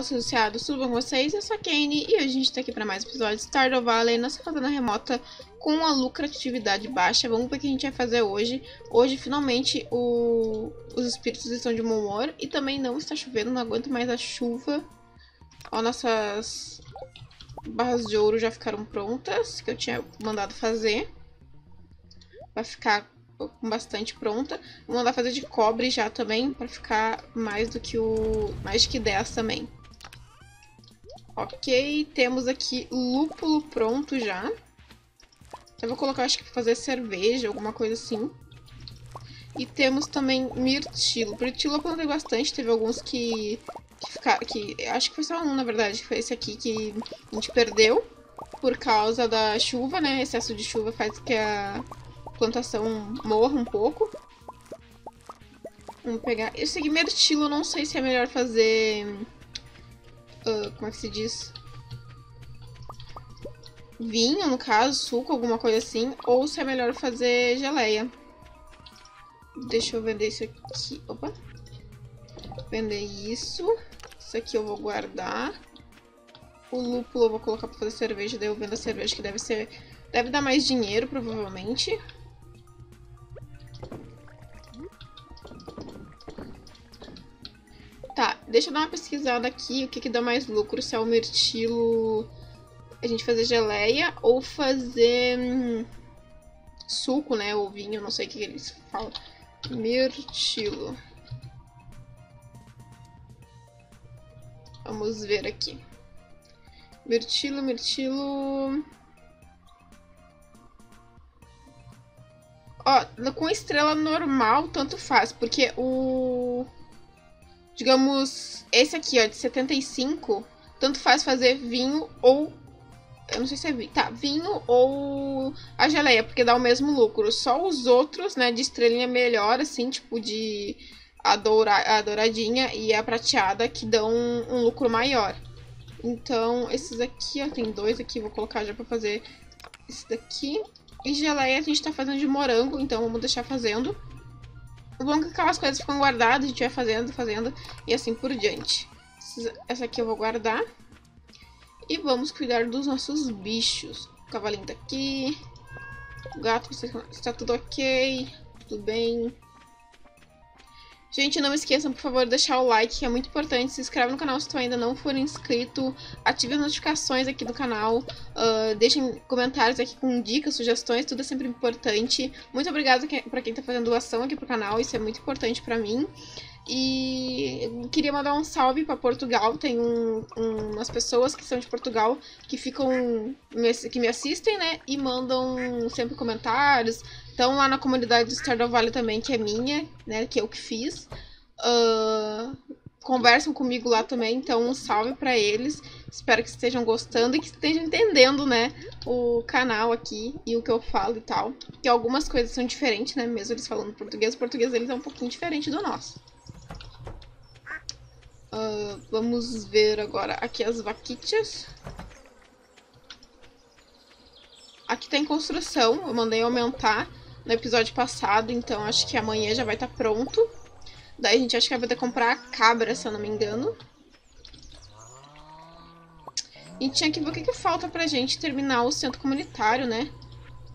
nosso associado, subam vocês. Eu sou a Kane e hoje a gente tá aqui para mais um episódio de Stardew Valley, nossa fazenda remota com a lucratividade baixa. Vamos ver o que a gente vai fazer hoje. Hoje, finalmente, os espíritos estão de bom humor e também não está chovendo, não aguento mais a chuva. Ó, nossas barras de ouro já ficaram prontas, que eu tinha mandado fazer. Vai ficar bastante pronta. Vou mandar fazer de cobre já também, pra ficar mais do que 10 também. Ok, temos aqui lúpulo pronto já. Eu vou colocar, acho que pra fazer cerveja, alguma coisa assim. E temos também mirtilo. Mirtilo eu plantei bastante, teve alguns que acho que foi só um, na verdade, foi esse aqui que a gente perdeu por causa da chuva, né? Excesso de chuva faz que a plantação morra um pouco. Vamos pegar. Esse mirtilo, não sei se é melhor fazer. Como é que se diz? Vinho, no caso, suco, alguma coisa assim. Ou se é melhor fazer geleia. Deixa eu vender isso aqui. Opa! Vender isso. Isso aqui eu vou guardar. O lúpulo eu vou colocar pra fazer cerveja. Daí eu vendo a cerveja que deve ser. Deve dar mais dinheiro, provavelmente. Tá, deixa eu dar uma pesquisada aqui, o que que dá mais lucro, se é o mirtilo, a gente fazer geleia ou fazer suco, né, ou vinho, não sei o que eles falam. Mirtilo. Vamos ver aqui. Mirtilo... Ó, com estrela normal, tanto faz, porque o... Digamos, esse aqui, ó, de 75, tanto faz fazer vinho ou... Eu não sei se é vinho. Tá, vinho ou a geleia, porque dá o mesmo lucro. Só os outros, né, de estrelinha melhor, assim, tipo de a douradinha e a prateada, que dão um lucro maior. Então, esses aqui, ó, tem dois aqui, vou colocar já pra fazer esse daqui. E geleia a gente tá fazendo de morango, então vamos deixar fazendo. O bom é que aquelas coisas ficam guardadas, a gente vai fazendo e assim por diante. Essa aqui eu vou guardar. E vamos cuidar dos nossos bichos. O cavalinho tá aqui. O gato, está tudo ok. Tudo bem. Gente, não esqueçam, por favor, de deixar o like, que é muito importante. Se inscreve no canal se tu ainda não for inscrito. Ative as notificações aqui do canal. Deixem comentários aqui com dicas, sugestões, tudo é sempre importante. Muito obrigada pra quem tá fazendo doação aqui pro canal, isso é muito importante pra mim. E eu queria mandar um salve pra Portugal. Tem umas pessoas que são de Portugal que ficam... que me assistem, né? E mandam sempre comentários. Então, lá na comunidade do Stardew Valley também, que é minha, né, que eu que fiz, conversam comigo lá também, então um salve pra eles, espero que estejam gostando e que estejam entendendo, né, o canal aqui e o que eu falo e tal, que algumas coisas são diferentes, né, mesmo eles falando português, o português deles é um pouquinho diferente do nosso. Vamos ver agora aqui as vaquitas. Aqui tá em construção, eu mandei aumentar no episódio passado, então acho que amanhã já vai estar pronto. Daí a gente acho que vai ter que comprar a cabra, se eu não me engano. E tinha que ver o que que falta pra gente terminar o centro comunitário, né?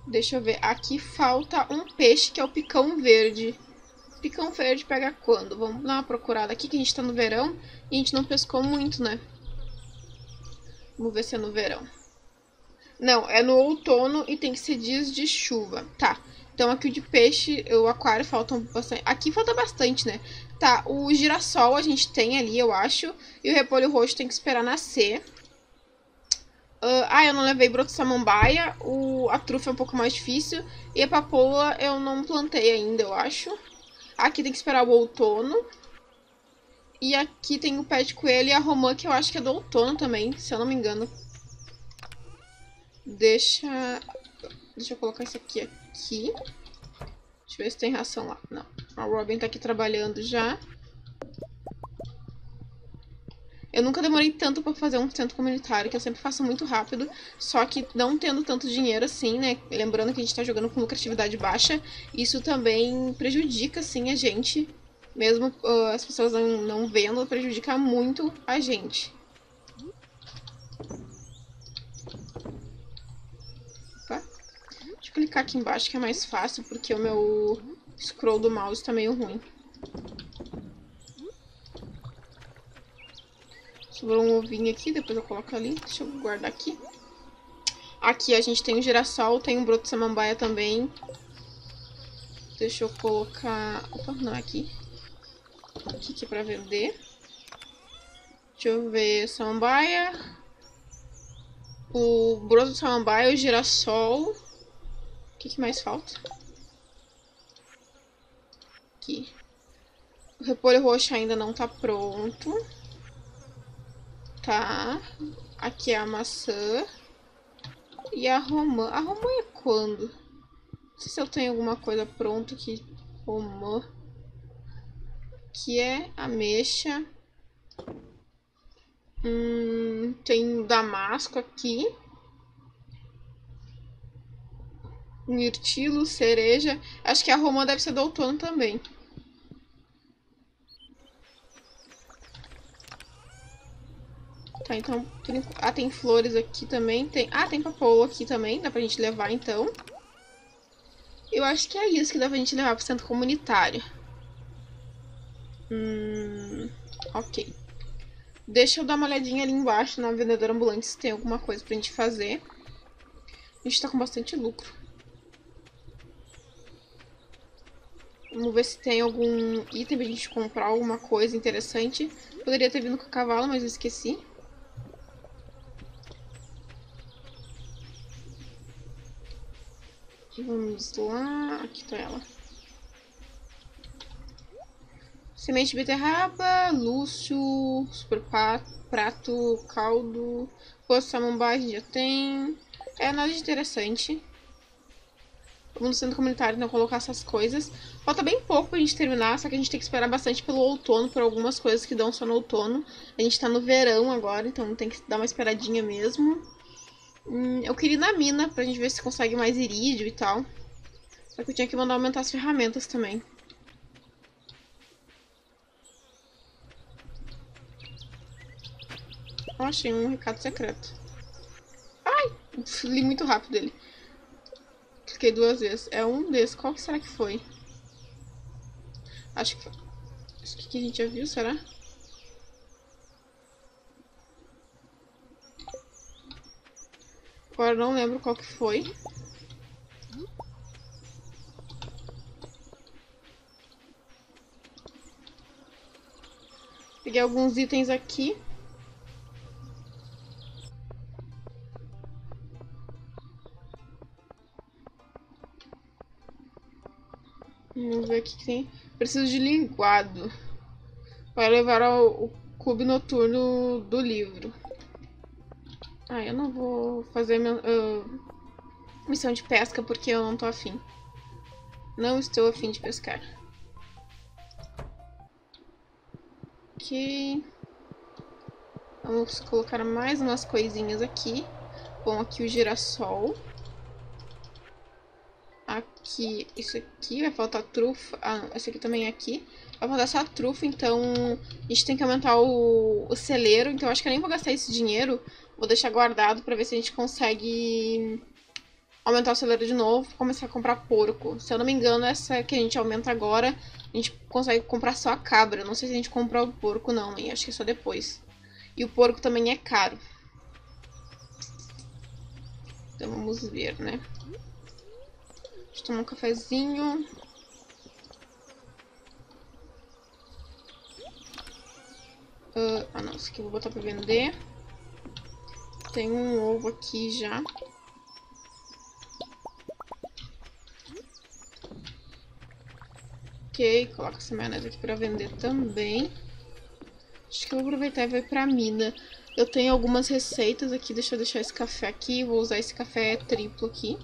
Deixa eu ver, aqui falta um peixe que é o picão verde. Picão verde pega quando? Vamos dar uma procurada aqui, que a gente tá no verão e a gente não pescou muito, né? Vamos ver se é no verão. Não, é no outono e tem que ser dias de chuva. Tá, então aqui o de peixe, o aquário faltam bastante. Aqui falta bastante, né? Tá, o girassol a gente tem ali, eu acho. E o repolho roxo tem que esperar nascer. Eu não levei broto samambaia. A trufa é um pouco mais difícil. E a papoula eu não plantei ainda, eu acho. Aqui tem que esperar o outono. E aqui tem o pé de coelho e a romã, que eu acho que é do outono também, se eu não me engano. Deixa eu colocar isso aqui, Deixa eu ver se tem ração lá. Não. A Robin tá aqui trabalhando já. Eu nunca demorei tanto pra fazer um centro comunitário, que eu sempre faço muito rápido. Só que não tendo tanto dinheiro assim, né? Lembrando que a gente tá jogando com lucratividade baixa. Isso também prejudica, sim, a gente. Mesmo as pessoas não vendo, prejudica muito a gente. Opa. Deixa eu clicar aqui embaixo que é mais fácil, porque o meu scroll do mouse tá meio ruim. Sobrou um ovinho aqui, depois eu coloco ali. Deixa eu guardar aqui. Aqui a gente tem um girassol, tem um broto de samambaia também. Deixa eu colocar... Opa, não, aqui. Aqui que é pra vender. Deixa eu ver... Samambaia. O broto de samambaia, o girassol. O que mais falta? Aqui. O repolho roxo ainda não tá pronto. Tá. Aqui é a maçã. E a romã. A romã é quando? Não sei se eu tenho alguma coisa pronta aqui. Romã. Que é ameixa. Tem damasco aqui. Mirtilo, cereja. Acho que a romã deve ser do outono também. Tá, então... Ah, tem flores aqui também. Tem... Ah, tem papoula aqui também. Dá pra gente levar, então. Eu acho que é isso que dá pra gente levar pro centro comunitário. Ok. Deixa eu dar uma olhadinha ali embaixo na vendedora ambulante se tem alguma coisa pra gente fazer. A gente tá com bastante lucro. Vamos ver se tem algum item pra gente comprar, alguma coisa interessante. Poderia ter vindo com o cavalo, mas eu esqueci. Vamos lá. Aqui tá ela. Semente de beterraba, lúcio, super prato, caldo, poço de samambaia a gente já tem. É nada de interessante. Vamos no centro comunitário não colocar essas coisas. Falta bem pouco pra gente terminar, só que a gente tem que esperar bastante pelo outono, por algumas coisas que dão só no outono. A gente tá no verão agora, então tem que dar uma esperadinha mesmo. Eu queria ir na mina pra gente ver se consegue mais irídio e tal. Só que eu tinha que mandar aumentar as ferramentas também. Oh, achei um recado secreto. Ai! Li muito rápido ele. Cliquei duas vezes. É um desses. Qual que será que foi? Acho que foi. Acho que a gente já viu, será? Agora não lembro qual que foi. Peguei alguns itens aqui. Vamos ver o que tem. Preciso de linguado para levar ao clube noturno do livro. Ah, eu não vou fazer missão de pesca porque eu não tô afim. Não estou afim de pescar. Ok. Vamos colocar mais umas coisinhas aqui. Bom, aqui o girassol. Aqui, isso aqui, vai faltar trufa. Ah, esse aqui também é aqui. Vai faltar só a trufa, então a gente tem que aumentar o celeiro. Então eu acho que eu nem vou gastar esse dinheiro. Vou deixar guardado pra ver se a gente consegue aumentar o celeiro de novo e começar a comprar porco. Se eu não me engano, essa que a gente aumenta agora, a gente consegue comprar só a cabra. Não sei se a gente comprar o porco não, hein? Acho que é só depois. E o porco também é caro. Então vamos ver, né? Deixa eu tomar um cafezinho. Ah, não. Isso aqui eu vou botar pra vender. Tem um ovo aqui já. Ok, coloca essa maionese aqui pra vender também. Acho que eu vou aproveitar e ver pra mina. Eu tenho algumas receitas aqui, deixa eu deixar esse café aqui. Vou usar esse café triplo aqui.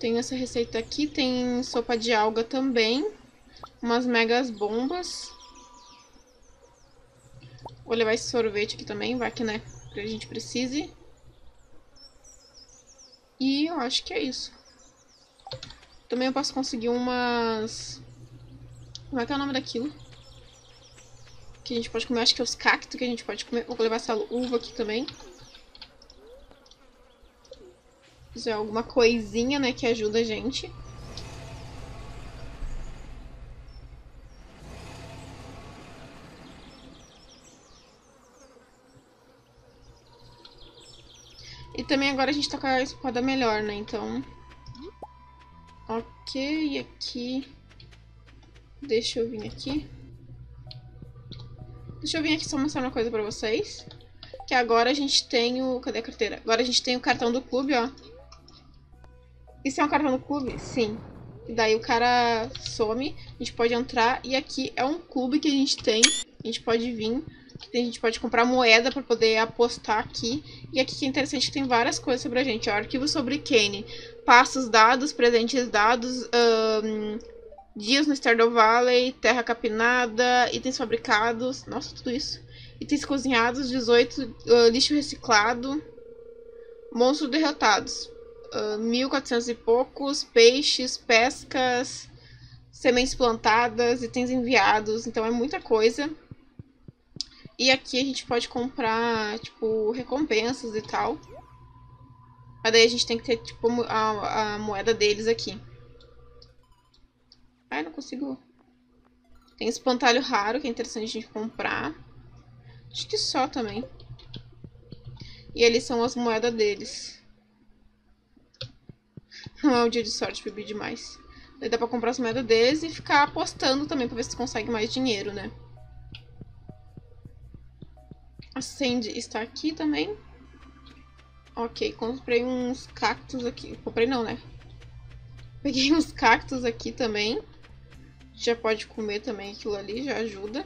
Tem essa receita aqui, tem sopa de alga também. Umas megas bombas. Vou levar esse sorvete aqui também, vai que né, que a gente precise. E eu acho que é isso. Também eu posso conseguir umas... Como é que é o nome daquilo? que a gente pode comer. Acho que é os cactos que a gente pode comer. Vou levar essa uva aqui também. Isso é alguma coisinha, né, que ajuda a gente. E também agora a gente tá com a espada melhor, né, então... Ok, aqui... Deixa eu vir aqui. Deixa eu vir aqui só mostrar uma coisa pra vocês. Que agora a gente tem o... Cadê a carteira? Agora a gente tem o cartão do clube, ó. Isso é um cartão do clube? Sim. E daí o cara some, a gente pode entrar. E aqui é um clube que a gente tem. A gente pode vir... A gente pode comprar moeda pra poder apostar aqui. E aqui que é interessante, tem várias coisas sobre a gente. Ó, arquivo sobre Kane. Passos dados, presentes dados, dias no Stardew Valley, terra capinada, itens fabricados. Nossa, tudo isso. Itens cozinhados, 18, lixo reciclado, monstros derrotados, 1400 e poucos, peixes, pescas, sementes plantadas, itens enviados. Então é muita coisa. E aqui a gente pode comprar, tipo, recompensas e tal. Mas daí a gente tem que ter, tipo, a moeda deles aqui. Ai, não consigo. Tem espantalho raro, que é interessante a gente comprar. Acho que só também. E ali são as moedas deles. Não é um dia de sorte, bebi demais. Daí dá pra comprar as moedas deles e ficar apostando também pra ver se consegue mais dinheiro, né? A Sandy está aqui também. Ok, comprei uns cactos aqui. Comprei não, né? Peguei uns cactos aqui também. Já pode comer também aquilo ali, já ajuda.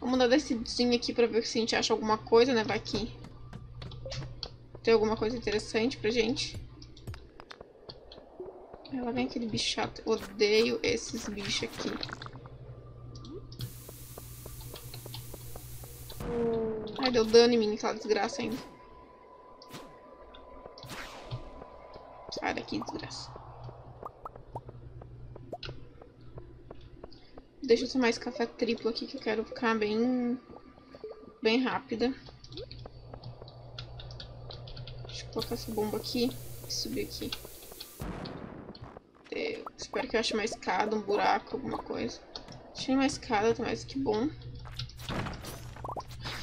Vamos dar descidinha aqui pra ver se a gente acha alguma coisa, né? Vai aqui. Tem alguma coisa interessante pra gente. Ela vem aquele bicho chato. Eu odeio esses bichos aqui. Ai, deu dano em mim, aquela desgraça ainda. Sai daqui, desgraça. Deixa eu tomar esse café triplo aqui, que eu quero ficar bem rápida. Deixa eu colocar essa bomba aqui e subir aqui. Eu espero que eu ache uma escada, um buraco, alguma coisa. Achei uma escada, mas que bom.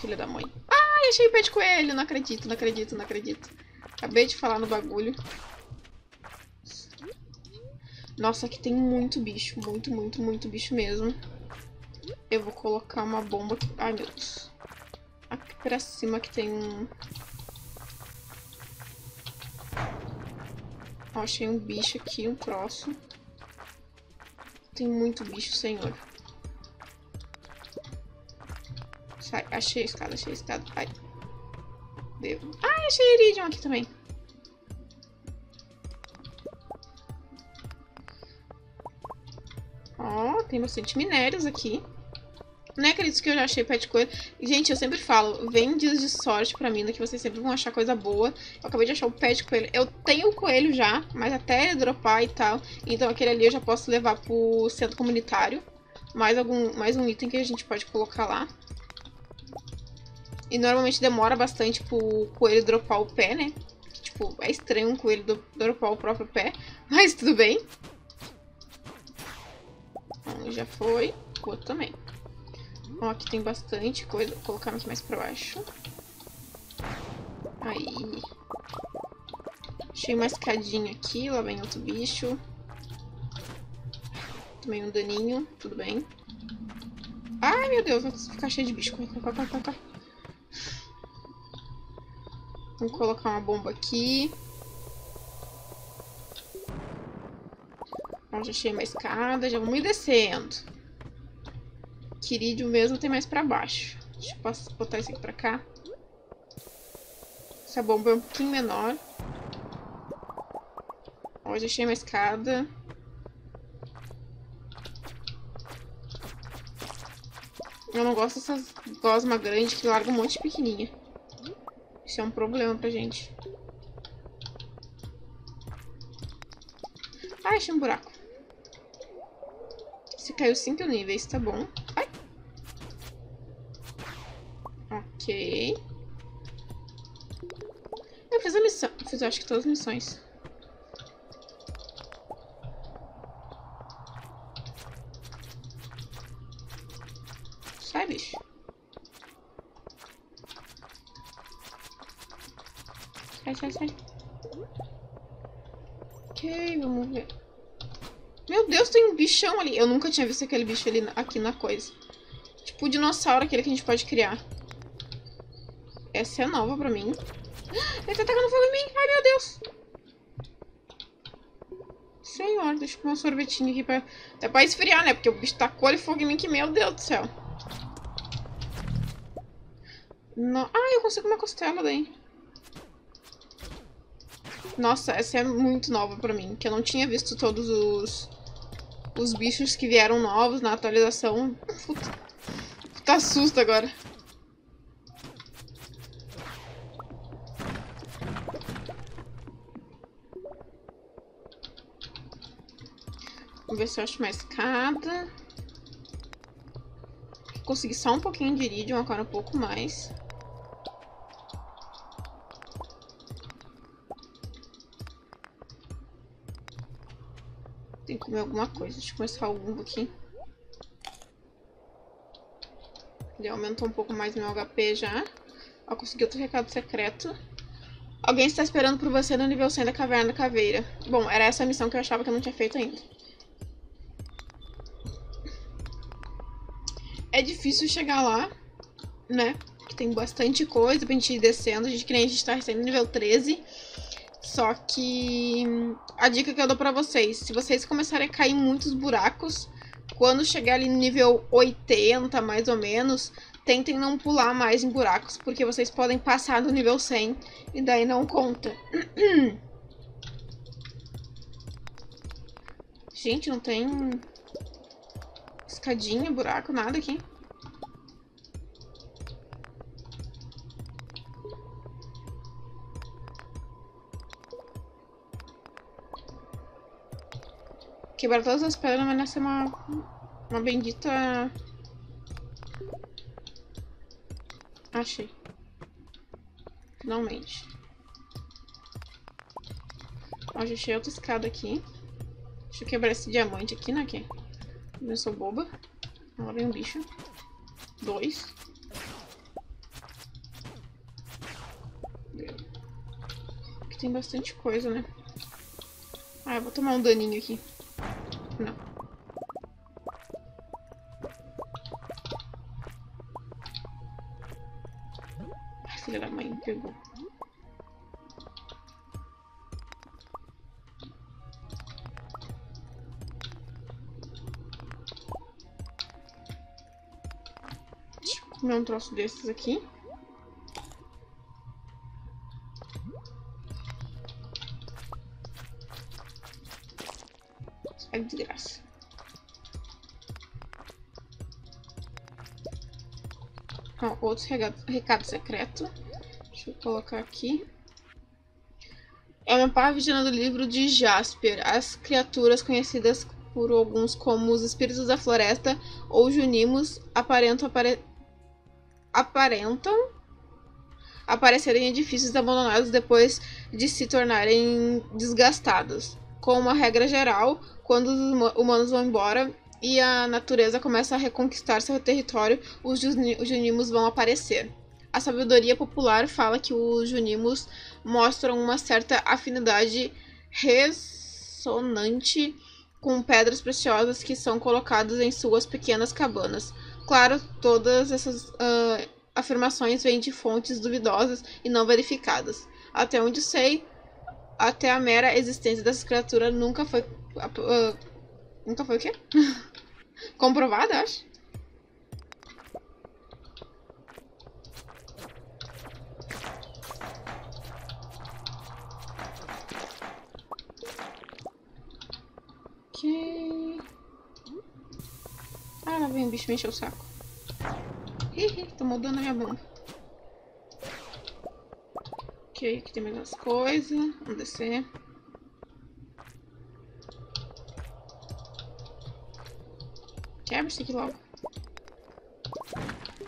Filha da mãe. Ai, achei o pé de coelho. Não acredito, não acredito, não acredito. Acabei de falar no bagulho. Nossa, aqui tem muito bicho. Muito, muito, muito bicho mesmo. Eu vou colocar uma bomba aqui. Ai, meu Deus. Aqui pra cima que tem um... Ó, achei um bicho aqui, um troço. Tem muito bicho, senhor. Ai, achei a escada, achei a escada. Ai, devo. Ai, achei Iridium aqui também. Ó, tem bastante minérios aqui. Não é acredito que eu já achei pé de coelho. Gente, eu sempre falo, vem dias de sorte pra mim, que vocês sempre vão achar coisa boa. Eu acabei de achar o pé de coelho. Eu tenho o coelho já, mas até ele dropar e tal. Então aquele ali eu já posso levar pro centro comunitário. Mais um item que a gente pode colocar lá. E normalmente demora bastante pro coelho dropar o pé, né? Tipo, é estranho um coelho dropar o próprio pé, mas tudo bem. Um já foi, o outro também. Ó, aqui tem bastante coisa. Vou colocar aqui mais pra baixo. Aí. Achei uma escadinha aqui, lá vem outro bicho. Tomei um daninho, tudo bem. Ai, meu Deus, vai ficar cheio de bicho. Corre. Vamos colocar uma bomba aqui. Ó, já achei uma escada. Já vamos ir descendo. Quirídeo mesmo tem mais pra baixo. Deixa eu botar isso aqui pra cá. Essa bomba é um pouquinho menor. Ó, já achei uma escada. Eu não gosto dessas gosmas grandes que largam um monte de pequenininha. Isso é um problema pra gente. Ai, achei um buraco. Você caiu 5 níveis, tá bom. Ai. Ok. Eu fiz a missão. Fiz, acho que todas as missões. Sai, bicho. Sai, sai, sai. Ok, vamos ver. Meu Deus, tem um bichão ali. Eu nunca tinha visto aquele bicho ali aqui na coisa. Tipo o dinossauro, aquele que a gente pode criar. Essa é nova pra mim. Ele tá atacando fogo em mim. Ai, meu Deus. Senhor, deixa eu comer um sorvetinho aqui pra... Até pra esfriar, né? Porque o bicho tacou ali fogo em mim que, meu Deus do céu. No... Ah, eu consigo uma costela daí. Nossa, essa é muito nova pra mim. Que eu não tinha visto todos os bichos que vieram novos na atualização. Puta susto agora. Vamos ver se eu acho uma escada. Consegui só um pouquinho de iridium, agora um pouco mais. Tem que comer alguma coisa. Deixa eu começar algum aqui. Ele aumentou um pouco mais meu HP já. Ó, consegui outro recado secreto. Alguém está esperando por você no nível 100 da Caverna da Caveira. Bom, era essa a missão que eu achava que eu não tinha feito ainda. É difícil chegar lá, né? Porque tem bastante coisa pra gente ir descendo. A gente tá recém no nível 13. Só que a dica que eu dou pra vocês, se vocês começarem a cair em muitos buracos, quando chegar ali no nível 80, mais ou menos, tentem não pular mais em buracos, porque vocês podem passar do nível 100 e daí não conta. Gente, não tem escadinha, buraco, nada aqui. Quebrar todas as pedras, mas nessa é uma bendita... Achei. Finalmente. Ó, já achei outra escada aqui. Deixa eu quebrar esse diamante aqui, né? Aqui. Eu sou boba. Agora vem um bicho. Dois. Aqui tem bastante coisa, né? Ah, eu vou tomar um daninho aqui. Não. Ai, filha da mãe, pegou. Deixa eu comer um troço desses aqui. É desgraça. Ó, outro recado secreto. Deixa eu colocar aqui. É uma pá vigilando o livro de Jasper. As criaturas conhecidas por alguns como os espíritos da floresta ou Junimos aparentam aparecerem em edifícios abandonados depois de se tornarem desgastados. Com uma regra geral, quando os humanos vão embora e a natureza começa a reconquistar seu território, os Junimos vão aparecer. A sabedoria popular fala que os Junimos mostram uma certa afinidade ressonante com pedras preciosas que são colocadas em suas pequenas cabanas. Claro, todas essas afirmações vêm de fontes duvidosas e não verificadas. Até onde sei... Até a mera existência dessa criatura nunca foi o quê? Comprovada, acho. Ok. Ah, lá vem o bicho me encher o saco. Ih, tô mudando a minha bunda. Ok, aqui tem mais umas coisas. Vamos descer. Quebra isso aqui logo.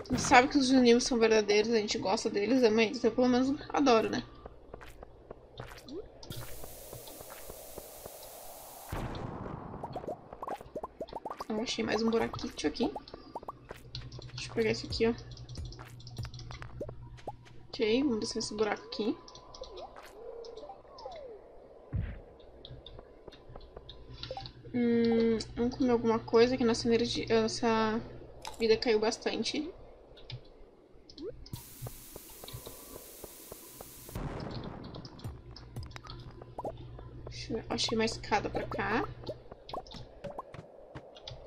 A gente sabe que os Junimos são verdadeiros, a gente gosta deles, ama eles. Eu pelo menos adoro, né? Eu achei mais um buraquito aqui. Deixa eu pegar esse aqui, ó. Ok, vamos descer esse buraco aqui. Vamos comer alguma coisa, que nossa energia, nossa vida caiu bastante. Achei uma escada pra cá.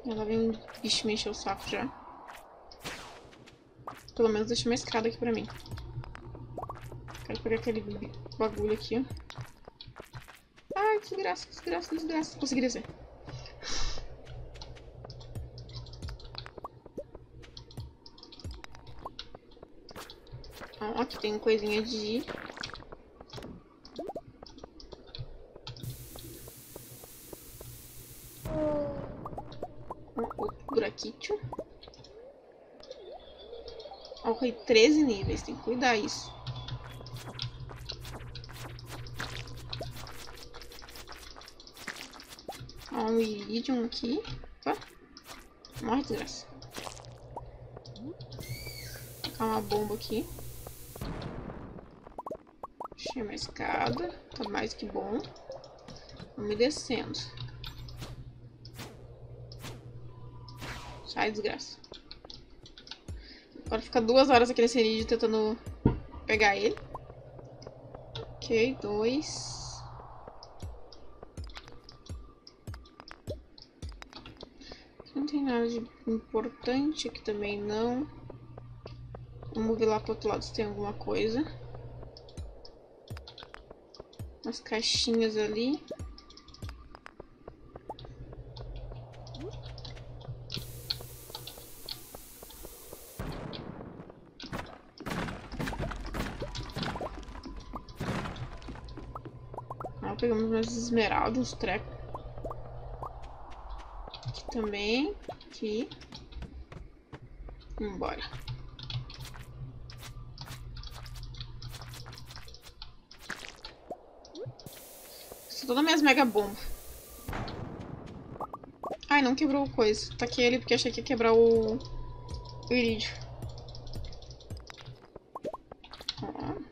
Ela vem, vixe, me encher o saco já. Pelo menos deixa uma escada aqui pra mim. Quero pegar aquele bagulho aqui, ó. Ai, que desgraça, que desgraça, que desgraça. Consegui descer. Ó, aqui tem coisinha de... buraquinho. Ok, 13 níveis, tem que cuidar isso. Ó, um iridium aqui. Opa. Morre, desgraça. Vou colocar uma bomba aqui. Achei uma escada, tá mais que bom. Vamos descendo. Ai, desgraça. Agora fica 2 horas aqui nesse irídio tentando pegar ele. Ok, 2. Não tem nada de importante aqui também, não. Vamos ver lá pro outro lado se tem alguma coisa. Umas caixinhas ali. Pegamos umas esmeraldas, uns trecos. Aqui também. Aqui. Vambora. São todas minhas mega bombas. Ai, não quebrou o coisa. Taquei ele porque achei que ia quebrar o irídio. Ó.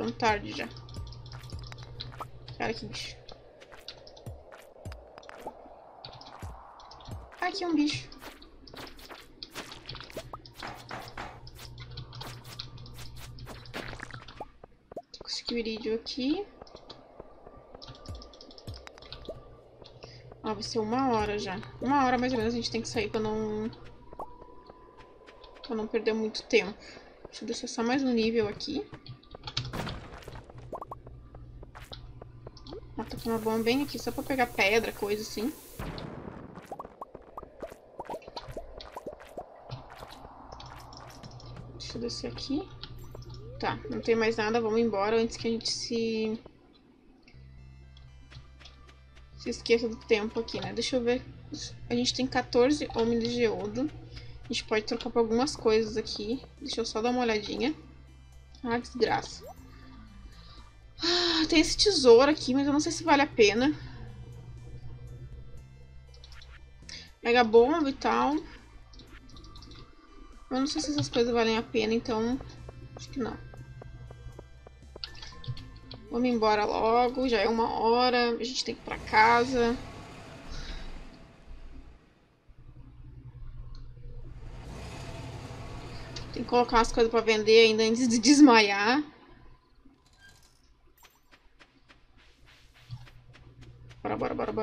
Ficando tarde já. Cara, que bicho. Ah, aqui é um bicho. Consegui o irídio aqui. Ó, vai ser 1 hora já. 1 hora mais ou menos a gente tem que sair pra não... pra não perder muito tempo. Deixa eu descer só mais um nível aqui. Tô com uma bomba bem aqui, só pra pegar pedra, coisa assim. Deixa eu descer aqui. Tá, não tem mais nada, vamos embora antes que a gente se esqueça do tempo aqui, né? Deixa eu ver. A gente tem 14 homens de geodo. A gente pode trocar por algumas coisas aqui. Deixa eu só dar uma olhadinha. Ah, desgraça. Tem esse tesouro aqui, mas eu não sei se vale a pena. Mega bomba e tal. Eu não sei se essas coisas valem a pena, então... acho que não. Vamos embora logo, já é 1 hora, a gente tem que ir pra casa. Tem que colocar umas coisas pra vender ainda antes de desmaiar.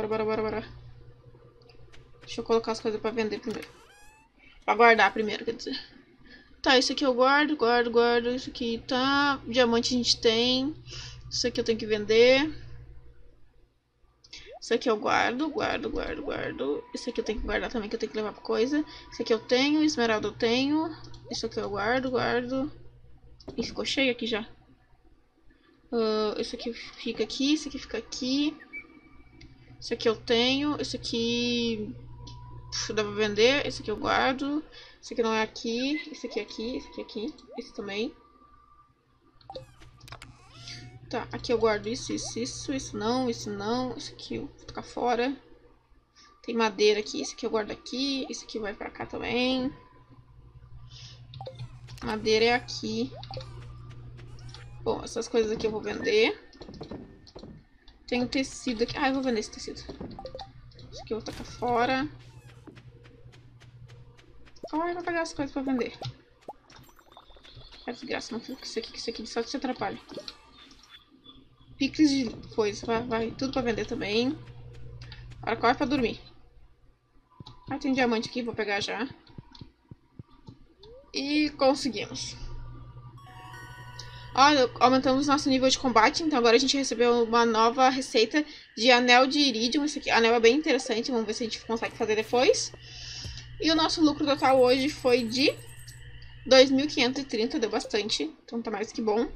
Bora. Deixa eu colocar as coisas pra vender primeiro. Pra guardar primeiro, quer dizer. Tá, isso aqui eu guardo. Isso aqui tá. Diamante a gente tem. Isso aqui eu tenho que vender. Isso aqui eu guardo. Isso aqui eu tenho que guardar também, que eu tenho que levar pra coisa. Isso aqui eu tenho, esmeralda eu tenho. Isso aqui eu guardo. E ficou cheio aqui já. Isso aqui fica aqui, isso aqui fica aqui. Isso aqui eu tenho, isso aqui Isso dá pra vender, esse aqui eu guardo. Esse aqui não é aqui, esse aqui é aqui, esse aqui é aqui, esse também. Tá, aqui eu guardo isso, isso, isso, isso não, isso aqui eu vou tocar fora. Tem madeira aqui, esse aqui eu guardo aqui, esse aqui vai pra cá também. Madeira é aqui. Bom, essas coisas aqui eu vou vender. Tem um tecido aqui, eu vou vender esse tecido. Isso aqui eu vou tocar fora. Ai, eu vou pegar as coisas pra vender. É desgraça, não fica com isso aqui, que isso aqui só te atrapalha. Picles de coisa, vai tudo pra vender também. Agora corre pra dormir. Ah, tem diamante aqui, vou pegar já. E conseguimos. Olha, aumentamos nosso nível de combate, então agora a gente recebeu uma nova receita de anel de iridium. Esse aqui, anel é bem interessante, vamos ver se a gente consegue fazer depois. E o nosso lucro total hoje foi de 2.530, deu bastante, então tá mais que bom.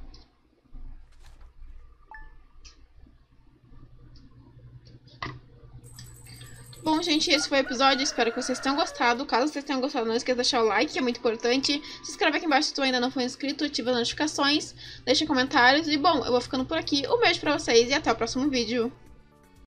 Bom, gente, esse foi o episódio, espero que vocês tenham gostado. Caso vocês tenham gostado, não esqueça de deixar o like, que é muito importante. Se inscreve aqui embaixo se tu ainda não for inscrito, ativa as notificações, deixa comentários. E bom, eu vou ficando por aqui, um beijo pra vocês e até o próximo vídeo.